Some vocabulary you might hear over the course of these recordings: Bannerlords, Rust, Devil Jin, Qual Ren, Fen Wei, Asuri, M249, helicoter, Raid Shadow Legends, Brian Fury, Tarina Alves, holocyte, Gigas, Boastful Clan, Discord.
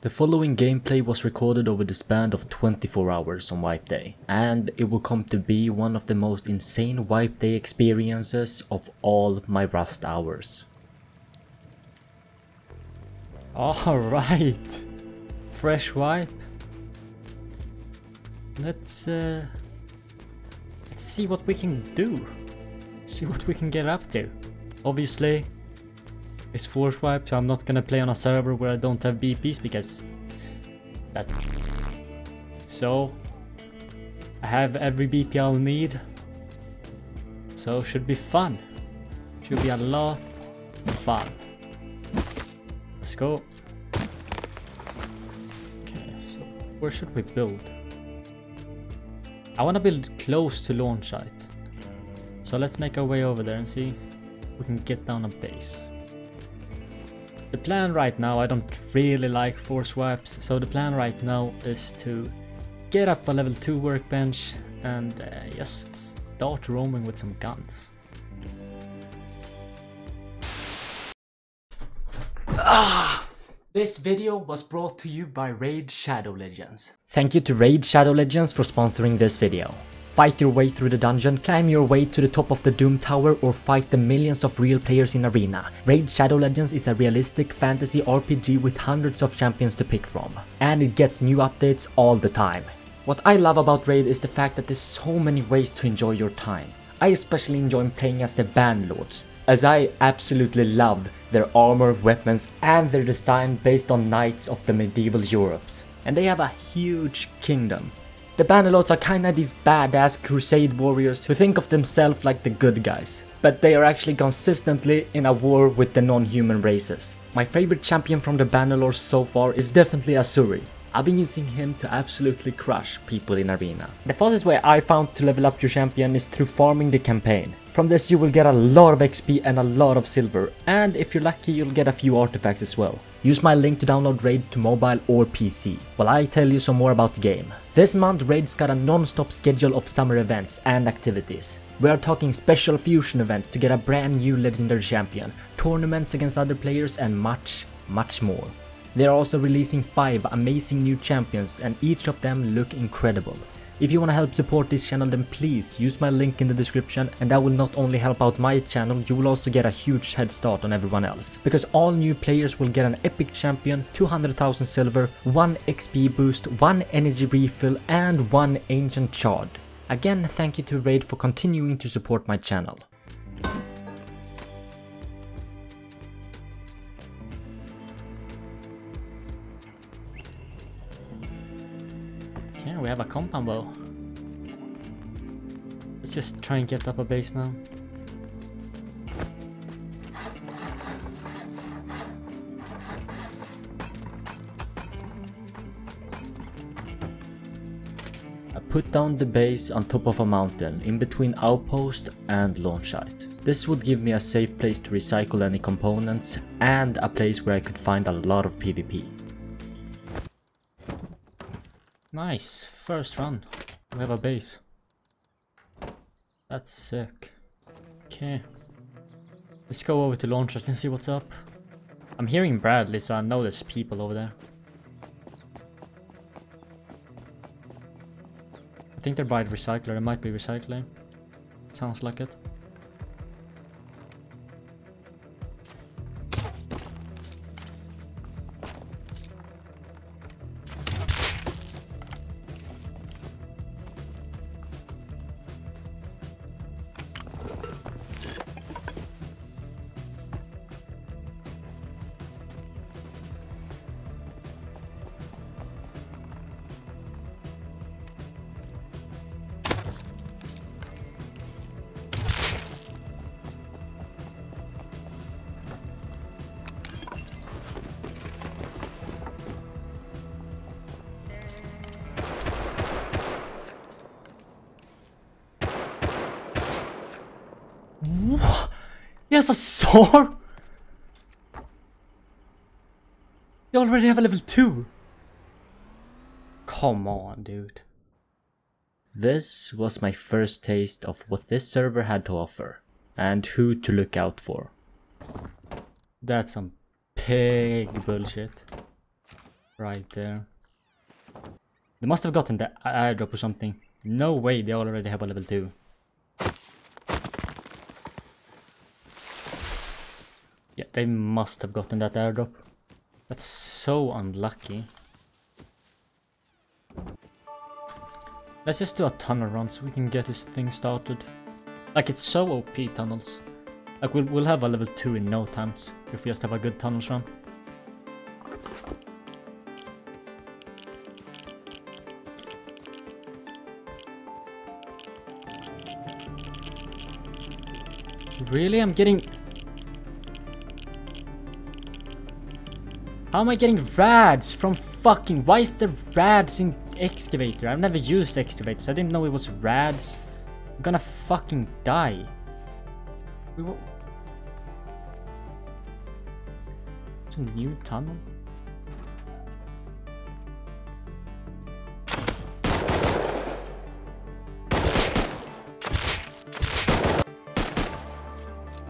The following gameplay was recorded over the span of 24 hours on wipe day, and it will come to be one of the most insane wipe day experiences of all my Rust hours. Alright, fresh wipe. Let's see what we can do, see what we can get up to. Obviously it's force wipe, so I'm not gonna play on a server where I don't have BPs because that. So I have every BP I'll need, so should be fun. Should be a lot of fun. Let's go. Okay, so where should we build? I wanna build close to launch site, so let's make our way over there and see if we can get down a base. The plan right now, I don't really like force wipes, so the plan right now is to get up a level 2 workbench and just start roaming with some guns. This video was brought to you by Raid Shadow Legends. Thank you to Raid Shadow Legends for sponsoring this video. Fight your way through the dungeon, climb your way to the top of the Doom Tower, or fight the millions of real players in Arena. Raid Shadow Legends is a realistic fantasy RPG with hundreds of champions to pick from, and it gets new updates all the time. What I love about Raid is the fact that there's so many ways to enjoy your time. I especially enjoy playing as the Bannerlords, as I absolutely love their armor, weapons, and their design based on knights of the medieval Europe. And they have a huge kingdom. The Bannerlords are kinda these badass crusade warriors who think of themselves like the good guys, but they are actually consistently in a war with the non-human races. My favorite champion from the Bannerlords so far is definitely Asuri. I've been using him to absolutely crush people in Arena. The fastest way I found to level up your champion is through farming the campaign. From this you will get a lot of XP and a lot of silver, and if you're lucky you'll get a few artifacts as well. Use my link to download Raid to mobile or PC, while I tell you some more about the game. This month Raid's got a non-stop schedule of summer events and activities. We are talking special fusion events to get a brand new legendary champion, tournaments against other players, and much, much more. They are also releasing 5 amazing new champions, and each of them look incredible. If you wanna help support this channel, then please use my link in the description, and that will not only help out my channel, you will also get a huge head start on everyone else. Because all new players will get an epic champion, 200,000 silver, 1 XP boost, 1 energy refill, and 1 ancient shard. Again, thank you to Raid for continuing to support my channel. We have a compound bow. Let's just try and get up a base now. I put down the base on top of a mountain, in between outpost and launch site. This would give me a safe place to recycle any components, and a place where I could find a lot of PvP. Nice, first run. We have a base. That's sick. Okay. Let's go over to launch site and see what's up. I'm hearing Bradley, so I know there's people over there. I think they're by the recycler, it might be recycling. Sounds like it. Yes, a sword. You already have a level 2. Come on, dude. This was my first taste of what this server had to offer and who to look out for. That's some big bullshit. right there. They must have gotten the airdrop or something. No way they already have a level 2. Yeah, they must have gotten that airdrop. That's so unlucky. Let's just do a tunnel run so we can get this thing started. Like, it's so OP, tunnels. Like, we'll have a level 2 in no time if we just have a good tunnels run. Really? I'm getting... How am I getting rads from fucking... Why is there rads in excavator? I've never used excavator, so I didn't know it was rads. I'm gonna fucking die. We will... It's a new tunnel?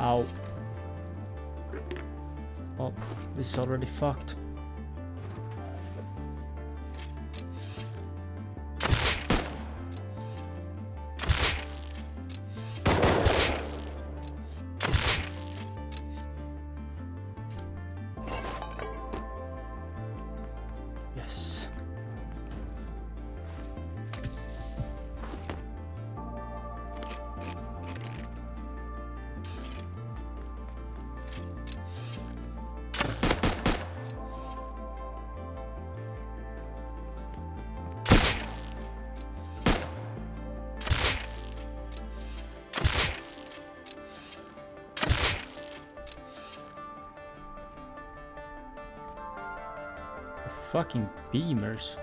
Ow. Oh, this is already fucked. Yes. Fucking beamers.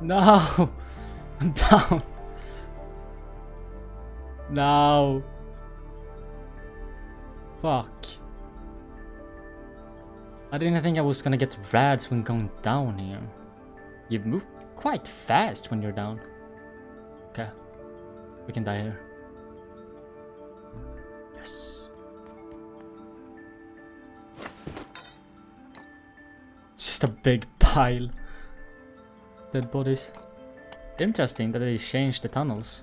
No, I'm down. No. Fuck. I didn't think I was gonna get rads when going down here. You move quite fast when you're down. Okay. We can die here. Yes. It's just a big pile. Dead bodies. Interesting that they changed the tunnels.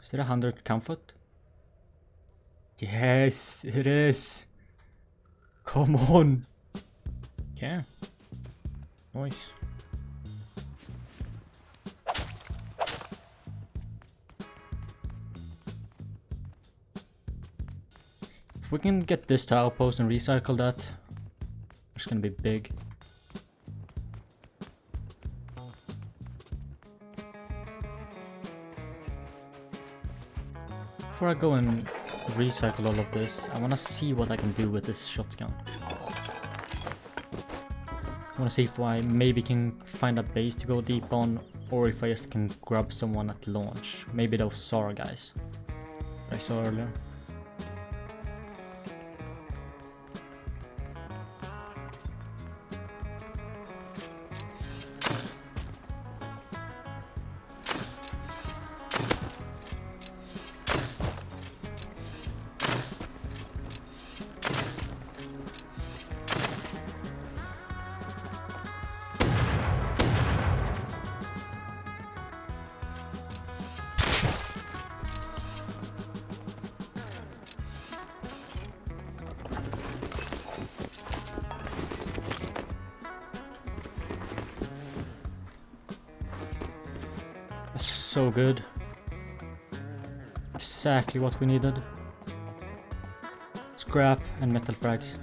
Is there 100 comfort? Yes, it is. Come on. Okay. Nice. If we can get this to outpost and recycle that, it's gonna be big. Before I go and recycle all of this, I wanna see what I can do with this shotgun. I wanna see if I maybe can find a base to go deep on, or if I just can grab someone at launch. Maybe those Sara guys I saw earlier. So good. Exactly what we needed. Scrap and metal frags.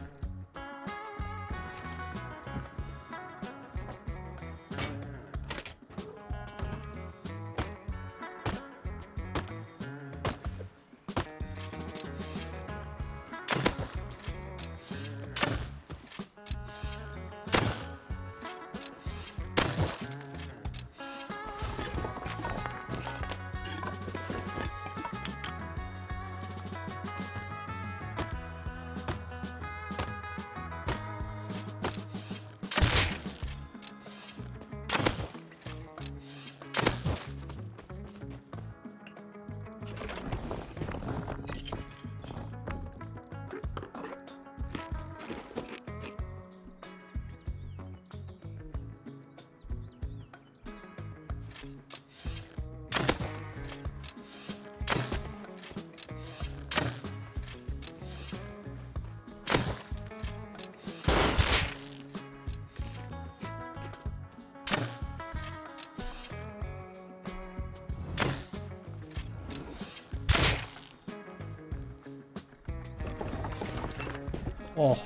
Oh.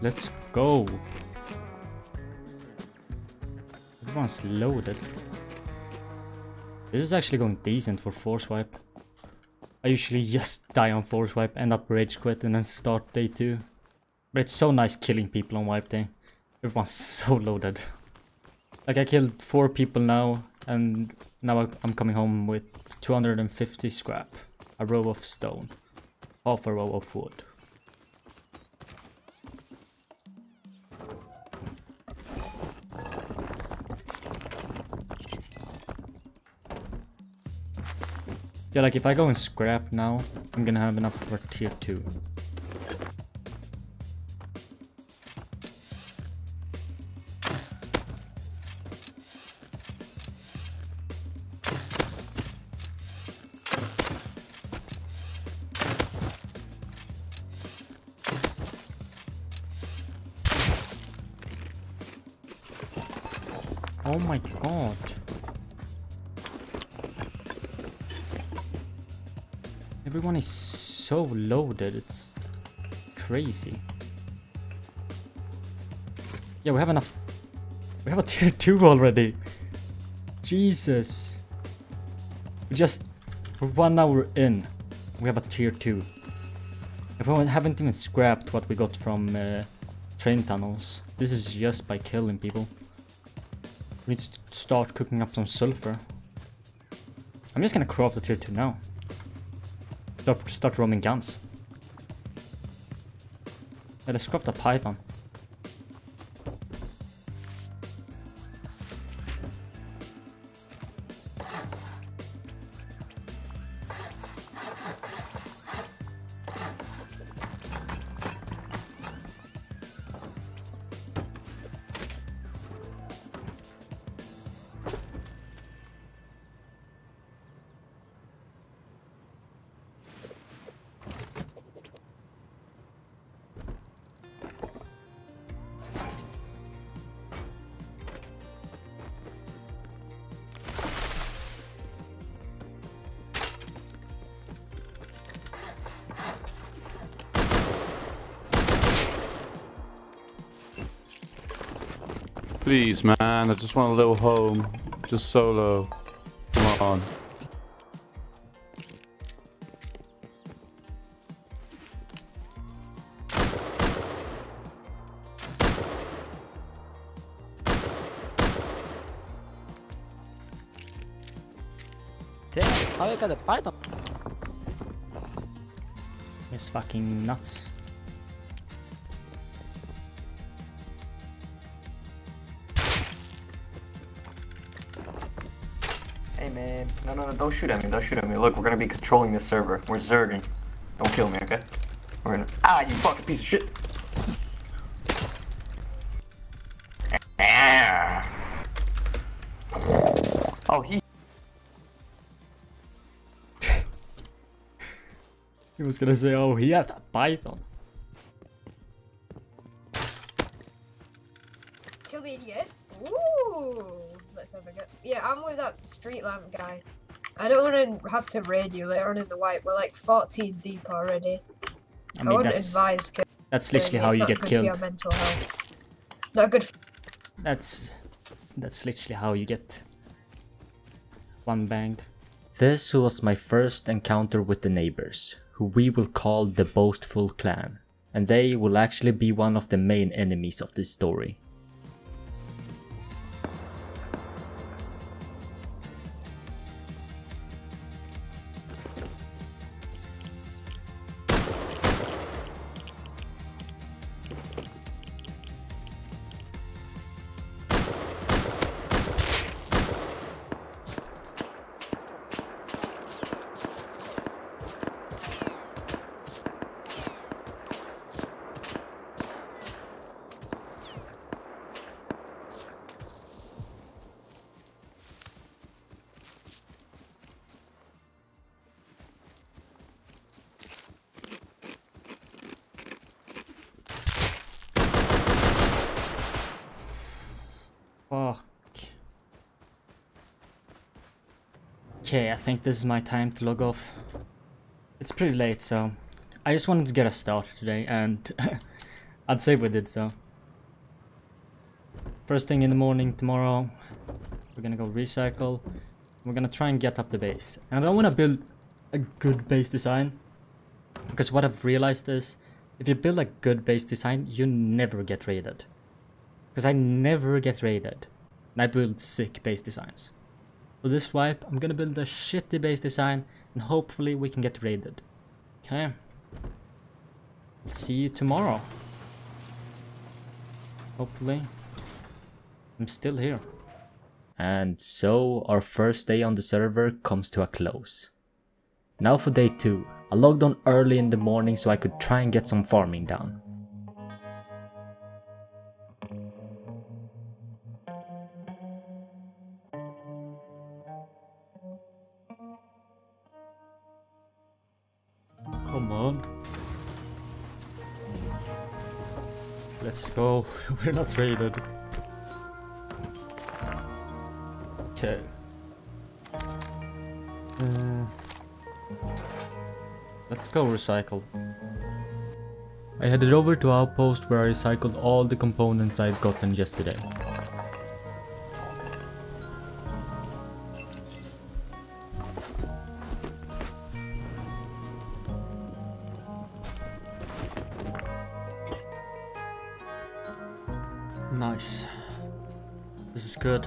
Let's go. Everyone's loaded. This is actually going decent for force wipe. I usually just die on force wipe, end up rage quit and then start day 2. But it's so nice killing people on wipe day. Everyone's so loaded. Like I killed 4 people now and now I'm coming home with 250 scrap. A row of stone. Half a row of wood. Yeah, like if I go and scrap now, I'm gonna have enough for tier 2. Oh my god. Everyone is so loaded, it's crazy. Yeah, we have enough. We have a tier 2 already. Jesus. We just, for 1 hour in, we have a tier 2. We haven't even scrapped what we got from train tunnels. This is just by killing people. We need to start cooking up some sulfur. I'm just gonna craft a tier 2 now. Start roaming guns. Yeah, let's craft a python. Please, man, I just want a little home. Just solo. Come on. Damn, how you got a python? It's fucking nuts. No, don't shoot at me, don't shoot at me. Look, we're gonna be controlling this server. We're zerging. Don't kill me, okay? We're gonna... Ah, you fucking piece of shit! Oh, he... He was gonna say, oh, he had a python. Kill the idiot. Ooh! Let's have a go. Yeah, I'm with that street lamp guy. I don't want to have to raid you later on in the wipe. We're like 14 deep already. I mean, wouldn't advise killing. That's literally how you get killed. It's not good for your mental health. Not good for... That's literally how you get one banged. This was my first encounter with the neighbors, who we will call the Boastful Clan. And they will actually be one of the main enemies of this story. Fuck. Okay, I think this is my time to log off. It's pretty late, so I just wanted to get a start today, and I'd say we did so. First thing in the morning tomorrow, we're gonna go recycle. We're gonna try and get up the base. And I don't want to build a good base design, because what I've realized is, if you build a good base design, you never get raided. Because I never get raided, and I build sick base designs. For this wipe, I'm gonna build a shitty base design, and hopefully we can get raided. Okay. I'll see you tomorrow. Hopefully. I'm still here. And so, our first day on the server comes to a close. Now for day 2. I logged on early in the morning so I could try and get some farming down. Come on. Let's go. We're not raided. Okay. Let's go recycle. I headed over to Outpost where I recycled all the components I'd gotten yesterday. Nice. This is good.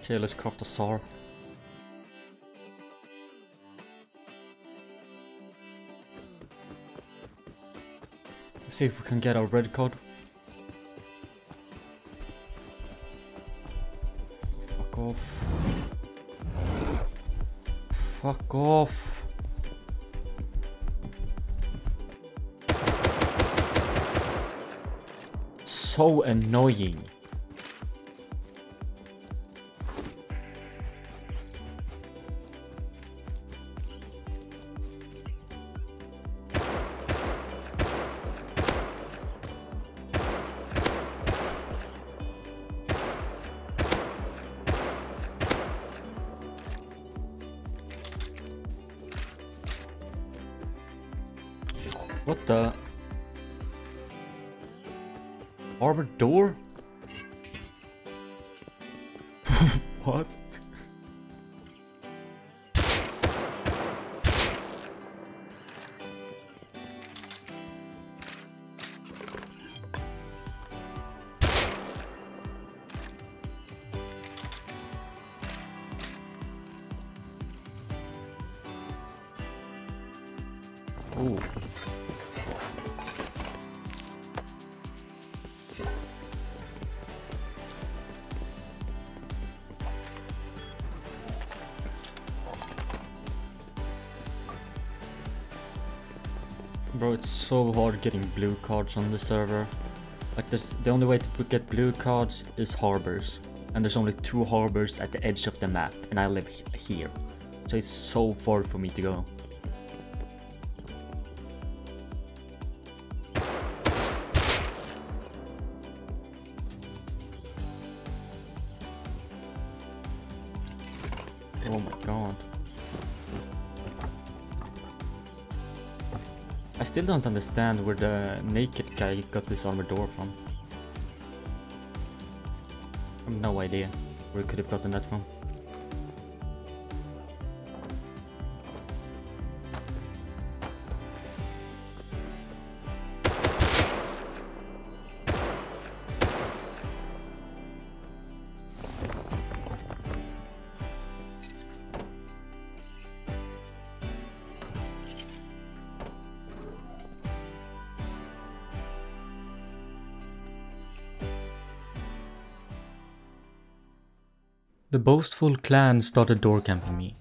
Okay, let's craft a SAR. Let's see if we can get our red cod. Fuck off. Fuck off. So annoying. What the? Arbor door? What? Oh. Bro, it's so hard getting blue cards on the server. Like, the only way to get blue cards is harbors. And there's only 2 harbors at the edge of the map, and I live here. So it's so far for me to go. Oh my god. I still don't understand where the naked guy got this armor door from. I have no idea where he could have gotten that from. The Boastful Clan started door camping me.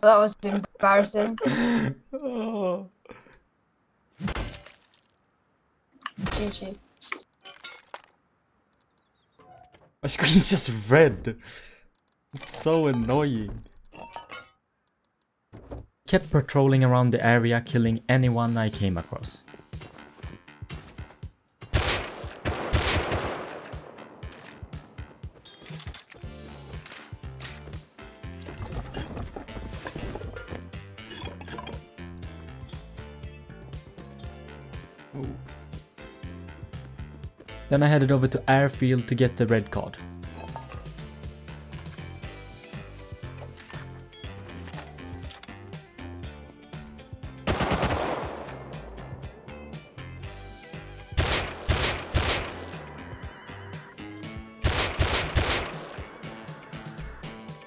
That was embarrassing. Oh. GG. My screen is just red. It's so annoying. Kept patrolling around the area, killing anyone I came across. Ooh. Then I headed over to airfield to get the red card.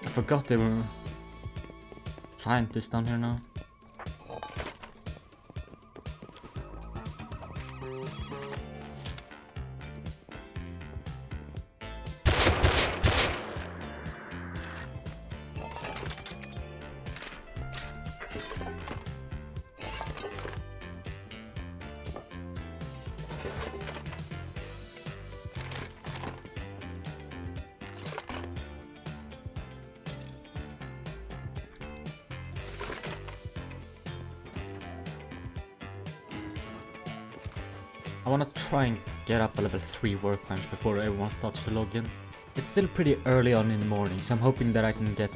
I forgot there were scientists down here now. I wanna try and get up a level 3 workbench before everyone starts to log in. It's still pretty early on in the morning, so I'm hoping that I can get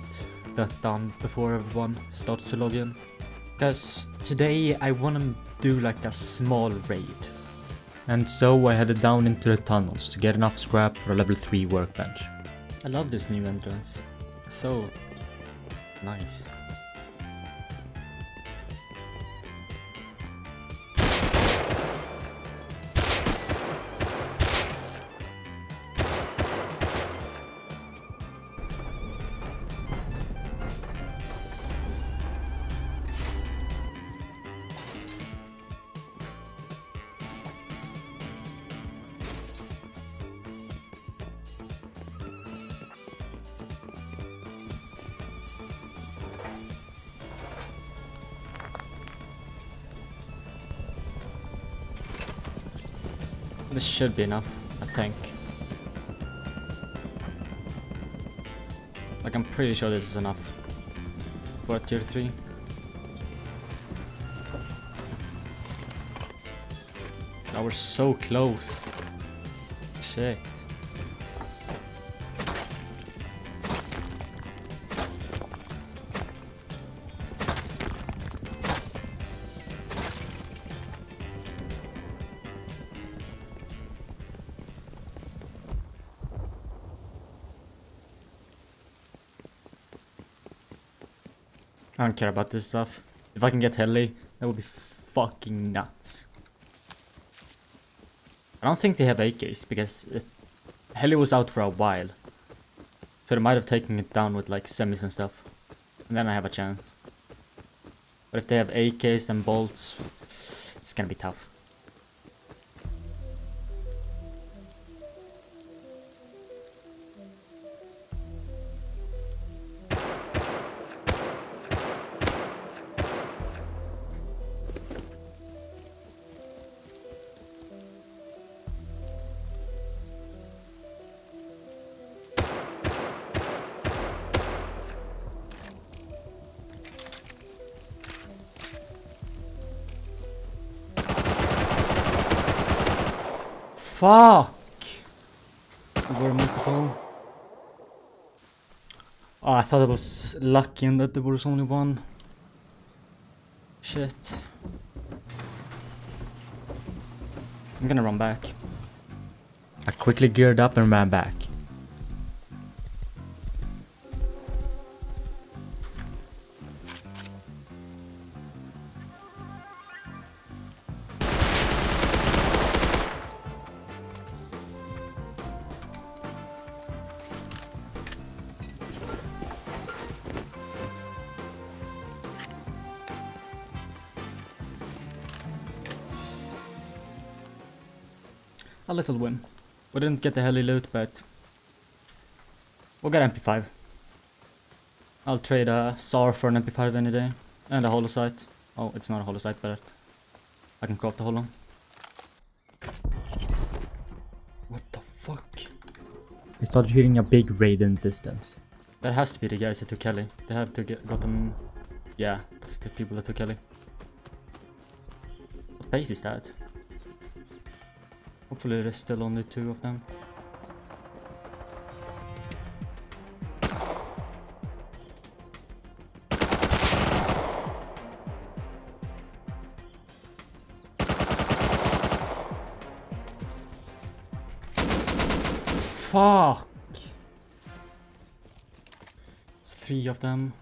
that done before everyone starts to log in. Because today I wanna do like a small raid. And so I headed down into the tunnels to get enough scrap for a level 3 workbench. I love this new entrance. It's so nice. This should be enough, I think. Like, I'm pretty sure this is enough for a tier 3. Now we're so close. Shit. I don't care about this stuff. If I can get heli, that would be fucking nuts. I don't think they have AKs because heli was out for a while. So they might have taken it down with like semis and stuff. And then I have a chance. But if they have AKs and bolts, it's gonna be tough. Fuck! There were multiple. Oh, I thought I was lucky in that there was only one. Shit. I'm gonna run back. I quickly geared up and ran back. A little win. We didn't get the heli loot, but we'll get MP5. I'll trade a SAR for an MP5 any day. And a holocyte. Oh, it's not a holocyte, but I can craft the holo. What the fuck? I started hearing a big raid in the distance. That has to be the guys that took Kelly. They have to get gotten... Yeah, that's the people that took Kelly. What pace is that? Hopefully there's still only two of them. Fuck! It's three of them.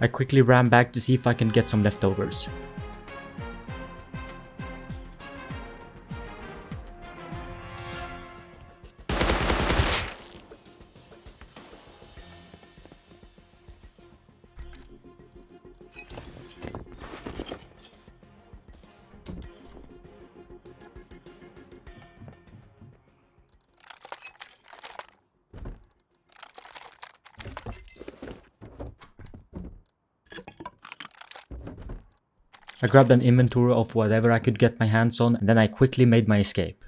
I quickly ran back to see if I can get some leftovers. I grabbed an inventory of whatever I could get my hands on, and then I quickly made my escape.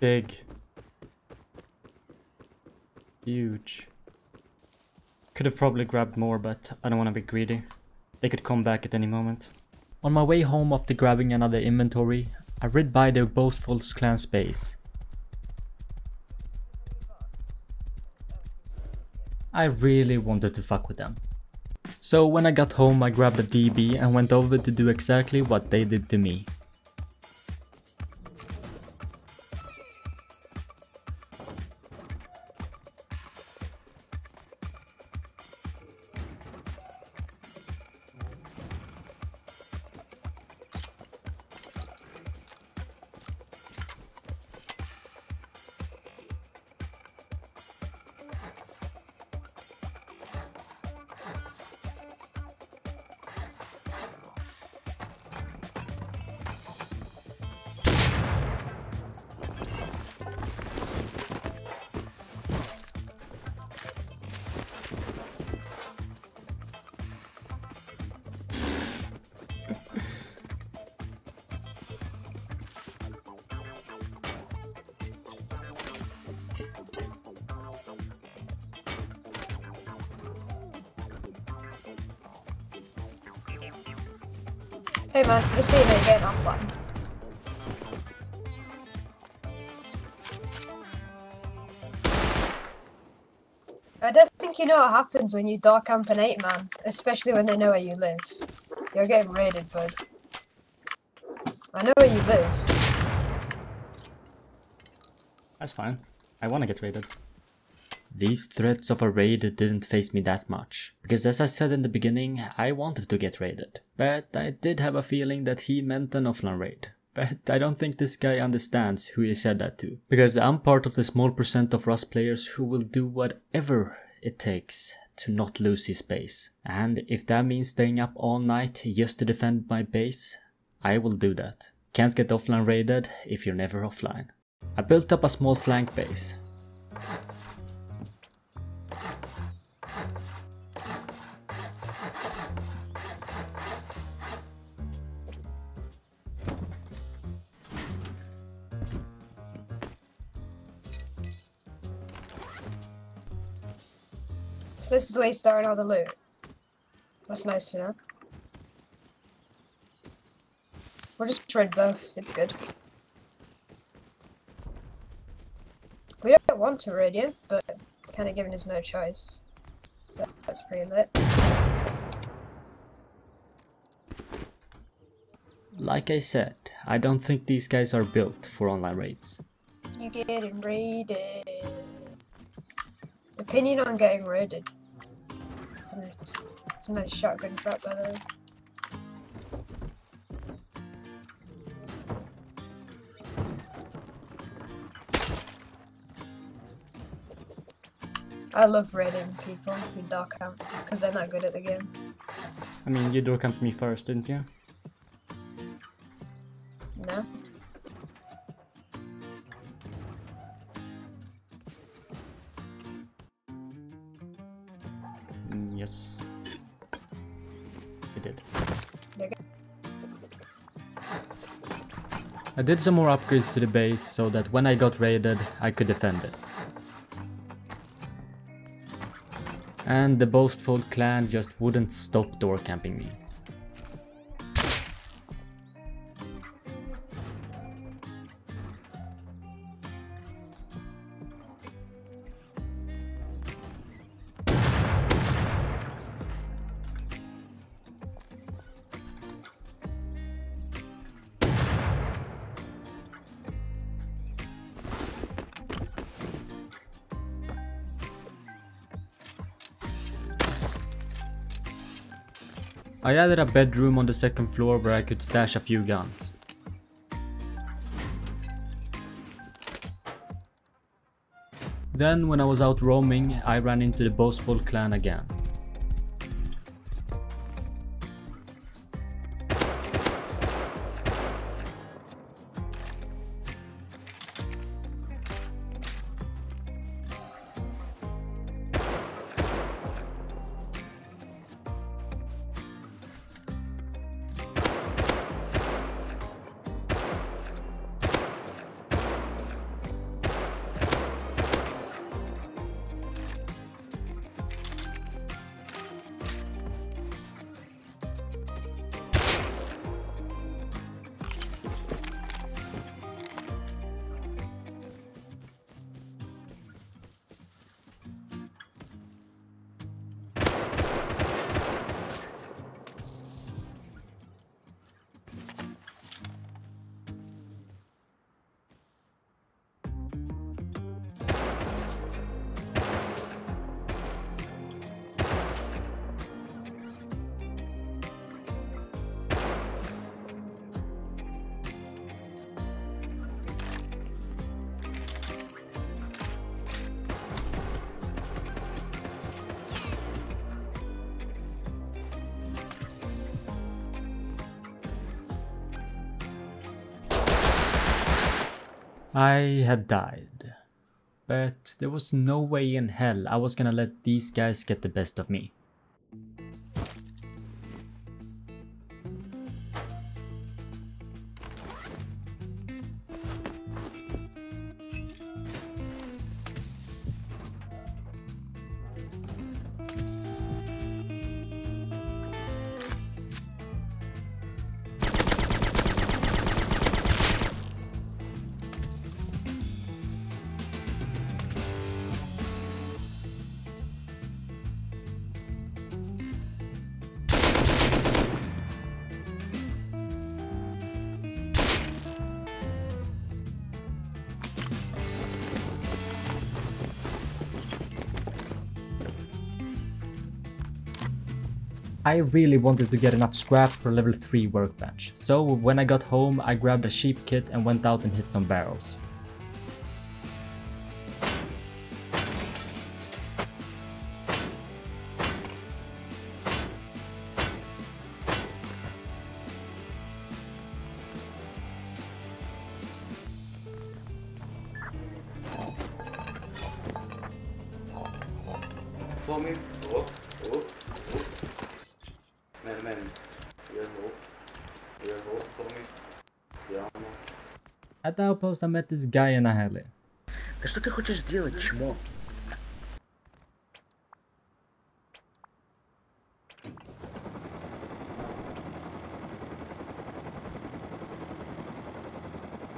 Big. Huge. Could have probably grabbed more, but I don't want to be greedy. They could come back at any moment. On my way home after grabbing another inventory, I rid by the Boastful Clan base. I really wanted to fuck with them. So when I got home, I grabbed a DB and went over to do exactly what they did to me. Hey man, we're seeing it again off one. I don't think you know what happens when you door camp an 8 man, especially when they know where you live. You're getting raided, bud. I know where you live. That's fine. I want to get raided. These threats of a raid didn't faze me that much, because as I said in the beginning, I wanted to get raided. But I did have a feeling that he meant an offline raid. But I don't think this guy understands who he said that to, because I'm part of the small percent of Rust players who will do whatever it takes to not lose his base. And if that means staying up all night just to defend my base, I will do that. Can't get offline raided if you're never offline. I built up a small flank base. So this is where you start all the loot. That's nice, you know. We're just red buff, it's good. We don't want to raid yet, but kinda given us no choice. So that's pretty lit. Like I said, I don't think these guys are built for online raids. You getting raided. Opinion on getting raided. It's a nice shotgun trap, by the way. I love raiding people who door camp, because they're not good at the game. I mean, you door camped me first, didn't you? Yes. We did. I did some more upgrades to the base so that when I got raided, I could defend it. And the Boastful Clan just wouldn't stop door camping me. I added a bedroom on the second floor where I could stash a few guns. Then when I was out roaming, I ran into the Boastful Clan again. I had died, but there was no way in hell I was gonna let these guys get the best of me. I really wanted to get enough scrap for a level 3 workbench, so when I got home I grabbed a sheep kit and went out and hit some barrels. At the outpost I met this guy in a alley. Да что ты хочешь сделать, чмо?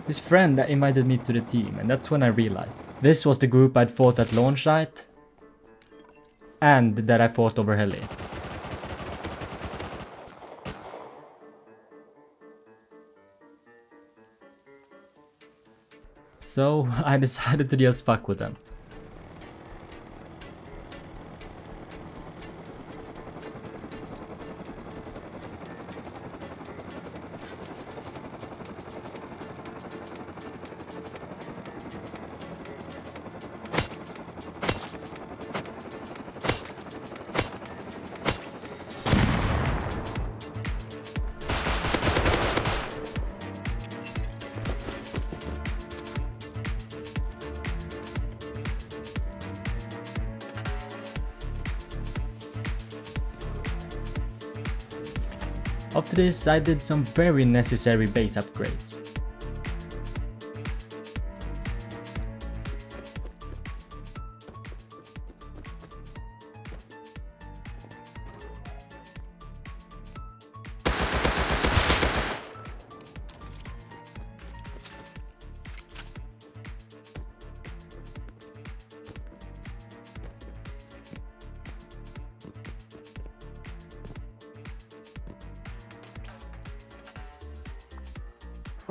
His friend invited me to the team, and that's when I realized this was the group I'd fought at launch site and that I fought over heli. So I decided to just fuck with them. After this, I did some very necessary base upgrades.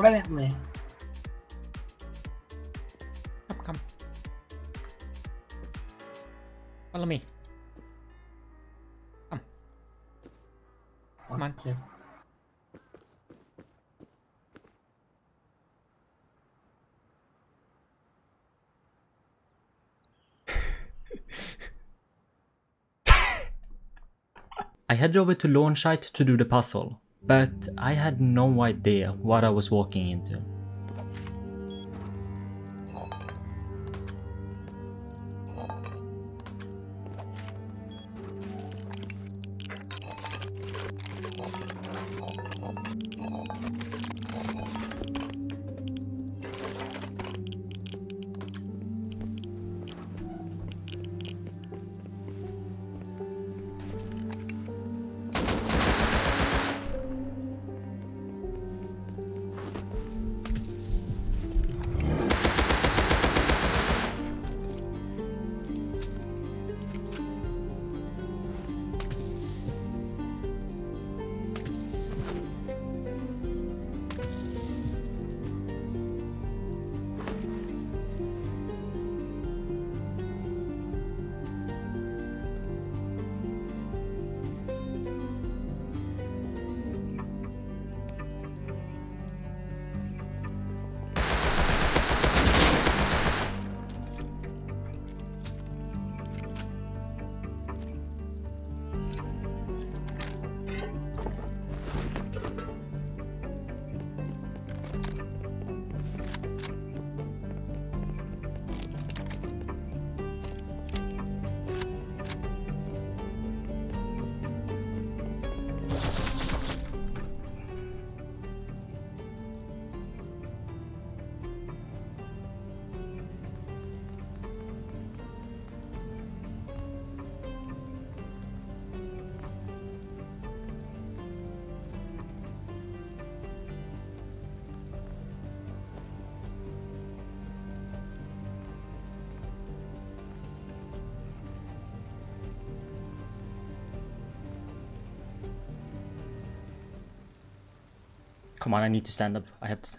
Right at me. Come. Follow me. Come on. Okay. I headed over to launch site to do the puzzle. But I had no idea what I was walking into. Come on, I need to stand up. I have to.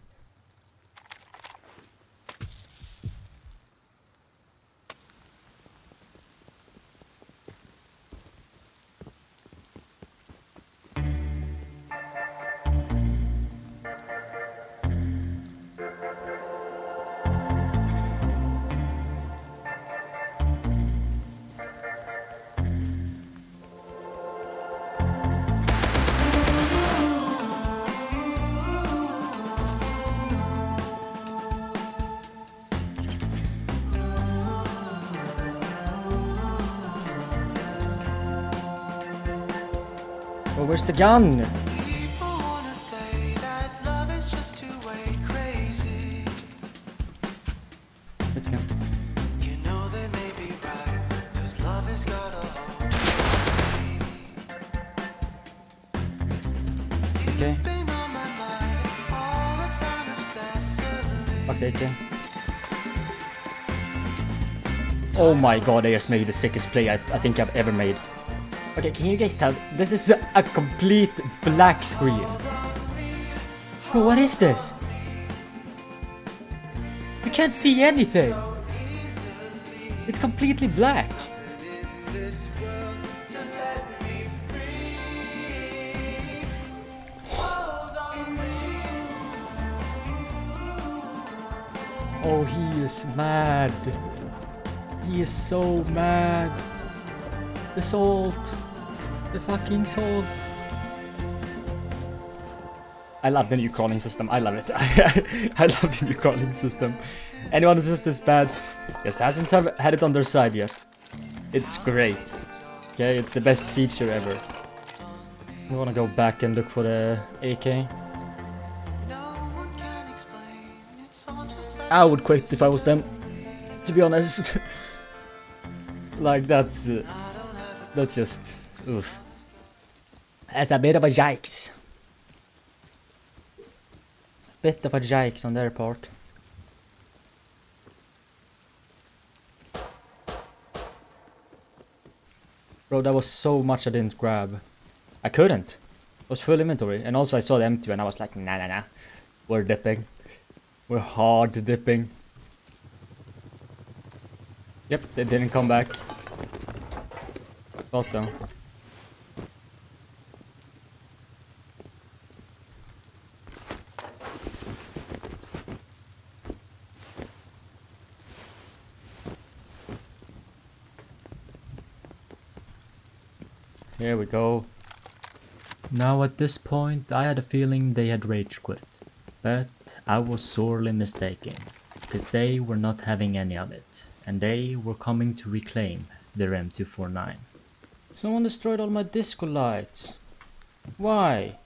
Where's the gun? People wanna say that love is just two-way crazy. Let's go. You know they may be right, 'cause love has got a hold. Okay. Okay. Oh my god, I just made the sickest play I think I've ever made. Okay, can you guys tell? This is a complete black screen. Bro, what is this? We can't see anything. It's completely black. Oh, he is mad. He is so mad. The salt. The fucking salt. I love the new calling system. I love it. I love the new calling system. Anyone who says this is bad just hasn't had it on their side yet. It's great. Okay, it's the best feature ever. I'm gonna go back and look for the AK. I would quit if I was them, to be honest. Like, that's just... oof. That's a bit of a jikes. Bit of a jikes on their part. Bro, that was so much I didn't grab. I couldn't. It was full inventory. And also I saw the empty and I was like, nah, nah, nah. We're dipping. We're hard dipping. Yep, they didn't come back. Thought so. Here we go. Now at this point I had a feeling they had rage quit, but I was sorely mistaken, because they were not having any of it, and they were coming to reclaim their M249. Someone destroyed all my disco lights. Why?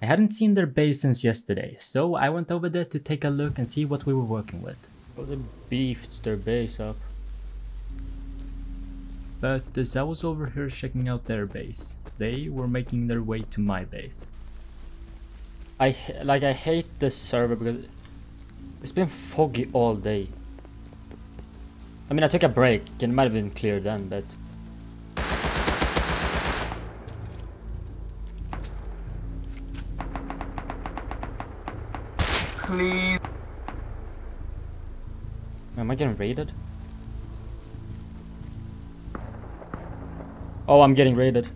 I hadn't seen their base since yesterday, so I went over there to take a look and see what we were working with. Well, they beefed their base up. But as I was over here checking out their base, they were making their way to my base. I hate this server because it's been foggy all day. I mean, I took a break, it might have been clear then, but... please. Am I getting raided? Oh, I'm getting raided.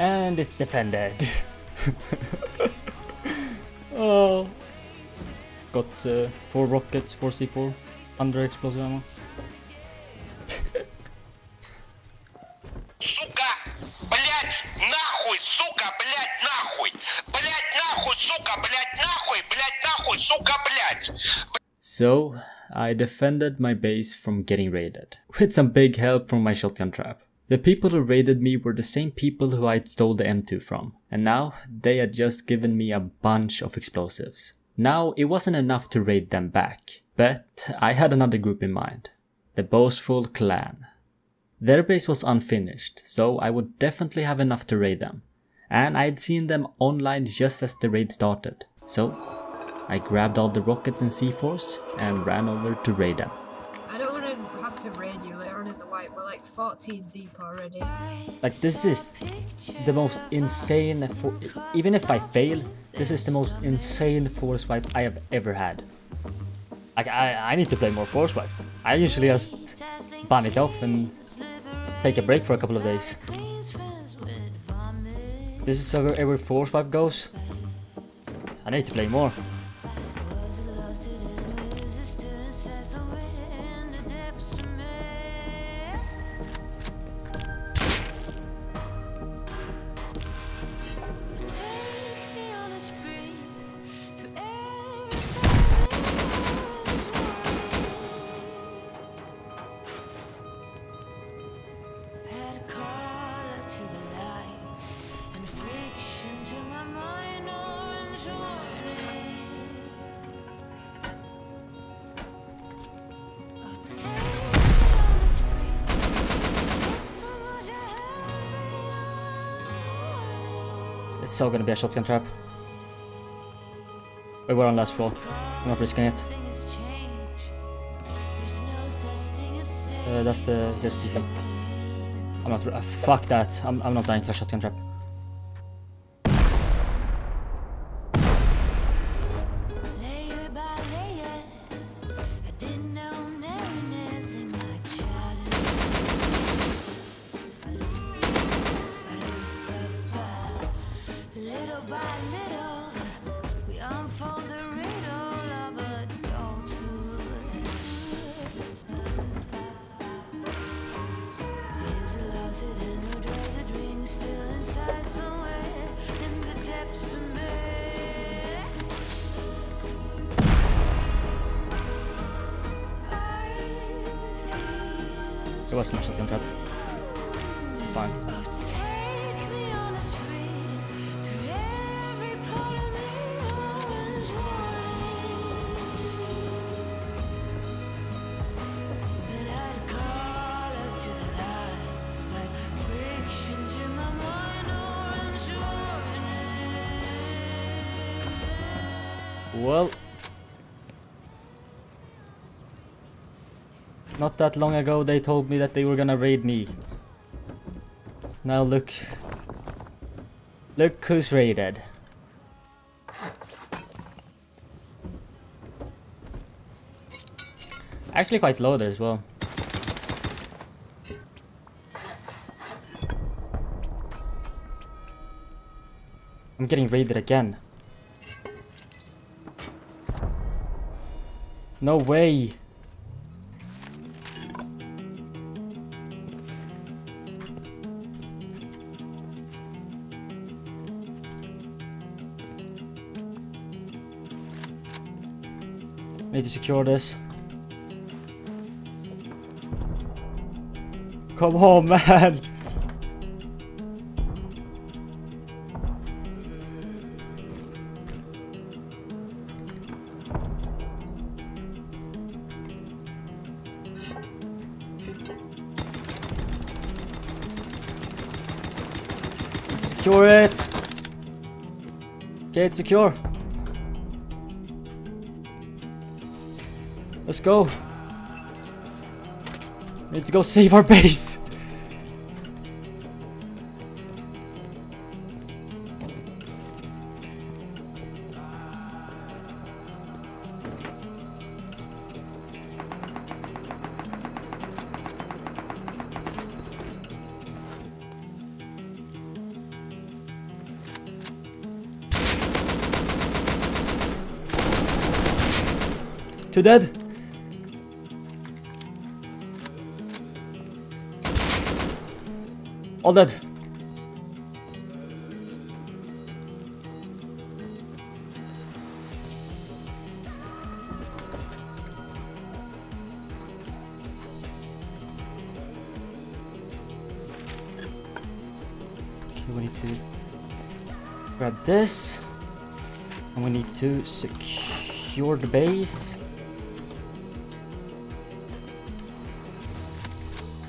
And it's defended. Oh, got 4 rockets, 4 C4, under explosive ammo. So I defended my base from getting raided, with some big help from my shotgun trap. The people who raided me were the same people who I'd stole the M2 from, and now they had just given me a bunch of explosives. Now it wasn't enough to raid them back, but I had another group in mind. The Boastful Clan. Their base was unfinished, so I would definitely have enough to raid them, and I'd seen them online just as the raid started. So I grabbed all the rockets and C4s and ran over to raid them. I don't want to have to raid you later on in the white, we're like 14 deep already. Like, this is the most insane, even if I fail, this is the most insane force wipe I have ever had. Like, I need to play more force wipe. I usually just ban it off and take a break for a couple of days. This is how every force wipe goes. I need to play more. so gonna be a shotgun trap. Wait, we're on last floor. I'm not risking it. That's the... here's TC. I'm not... fuck that. I'm not dying to a shotgun trap. It was not shotgun trap. Fine. Well, not that long ago they told me that they were gonna raid me. Now look. Look who's raided. Actually quite low there as well. I'm getting raided again. No way! Need to secure this. Come on, man! Secure it! Okay, it's secure. Let's go. We need to go save our base. Two dead. All dead. Okay, we need to grab this, and we need to secure the base.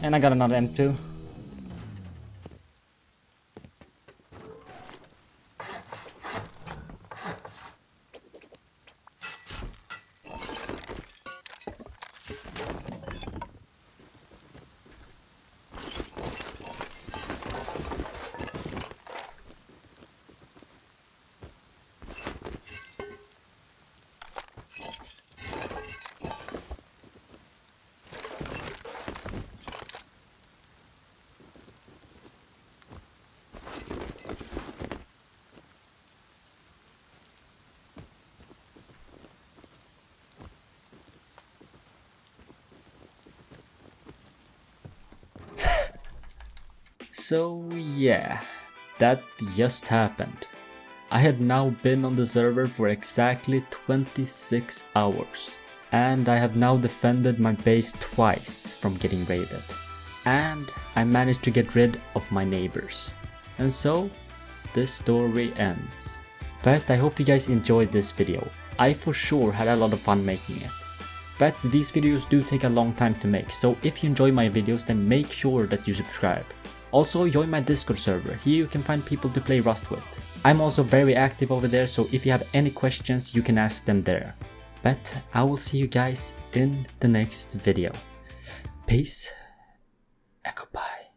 And I got another M2. So yeah, that just happened. I had now been on the server for exactly 26 hours. And I have now defended my base twice from getting raided. And I managed to get rid of my neighbors. And so, this story ends. But I hope you guys enjoyed this video. I for sure had a lot of fun making it. But these videos do take a long time to make, so if you enjoy my videos then make sure that you subscribe. Also join my Discord server, here you can find people to play Rust with. I'm also very active over there, so if you have any questions you can ask them there. But I will see you guys in the next video. Peace and goodbye.